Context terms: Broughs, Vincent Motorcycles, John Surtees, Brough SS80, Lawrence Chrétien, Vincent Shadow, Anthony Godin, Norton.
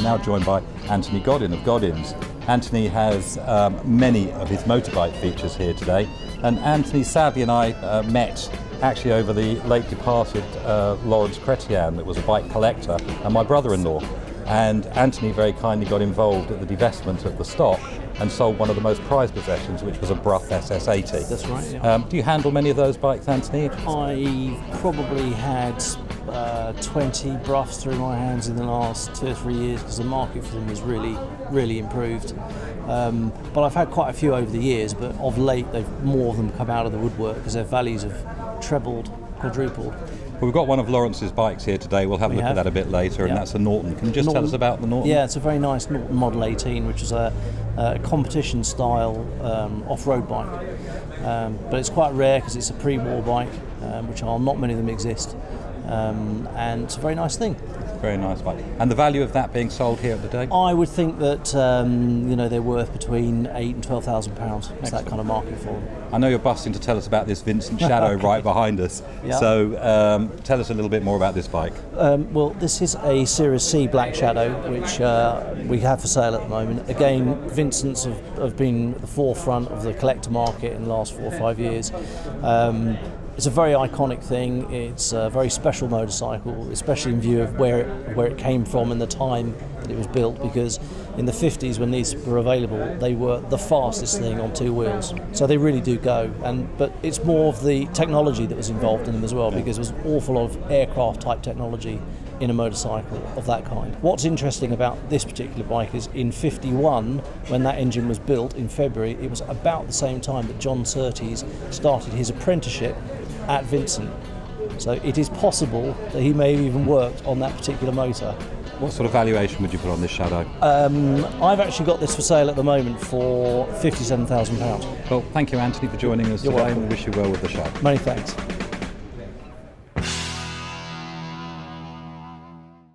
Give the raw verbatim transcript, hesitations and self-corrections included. I'm now joined by Anthony Godin of Godin's. Anthony has um, many of his motorbike features here today, and Anthony sadly and I uh, met actually over the late departed uh, Lawrence Chrétien, that was a bike collector and my brother-in-law, and Anthony very kindly got involved at the divestment of the stock and sold one of the most prized possessions, which was a Brough S S eighty. That's right, yeah. Um, do you handle many of those bikes, Anthony? I probably had uh, twenty Broughs through my hands in the last two or three years because the market for them has really, really improved. Um, but I've had quite a few over the years, but of late, they've, more of them come out of the woodwork because their values have trebled, quadrupled. Well, we've got one of Lawrence's bikes here today. We'll have a we look have. at that a bit later, yeah. And that's a Norton. Can you just Norton. tell us about the Norton? Yeah, it's a very nice Norton Model eighteen, which is a, a competition-style um, off-road bike. Um, but it's quite rare because it's a pre-war bike, um, which are not many of them exist. Um, and it's a very nice thing. Very nice bike. And the value of that being sold here today? I would think that um, you know they're worth between eight and twelve thousand pounds. It's that kind of market for them. I know you're busting to tell us about this Vincent Shadow right behind us. Yeah. So um, tell us a little bit more about this bike. Um, well, this is a Series C Black Shadow, which uh, we have for sale at the moment. Again, Vincent's have, have been at the forefront of the collector market in the last four or five years. Um, It's a very iconic thing. It's a very special motorcycle, especially in view of where it, where it came from and the time that it was built, because in the fifties when these were available, they were the fastest thing on two wheels. So they really do go. And but it's more of the technology that was involved in them as well, because there was an awful lot of aircraft type technology in a motorcycle of that kind. What's interesting about this particular bike is in fifty-one, when that engine was built in February, it was about the same time that John Surtees started his apprenticeship at Vincent. So it is possible that he may have even worked on that particular motor. What sort of valuation would you put on this Shadow? Um, I've actually got this for sale at the moment for fifty-seven thousand pounds. Well, thank you, Anthony, for joining us You're today, welcome. and we wish you well with the show. Many thanks.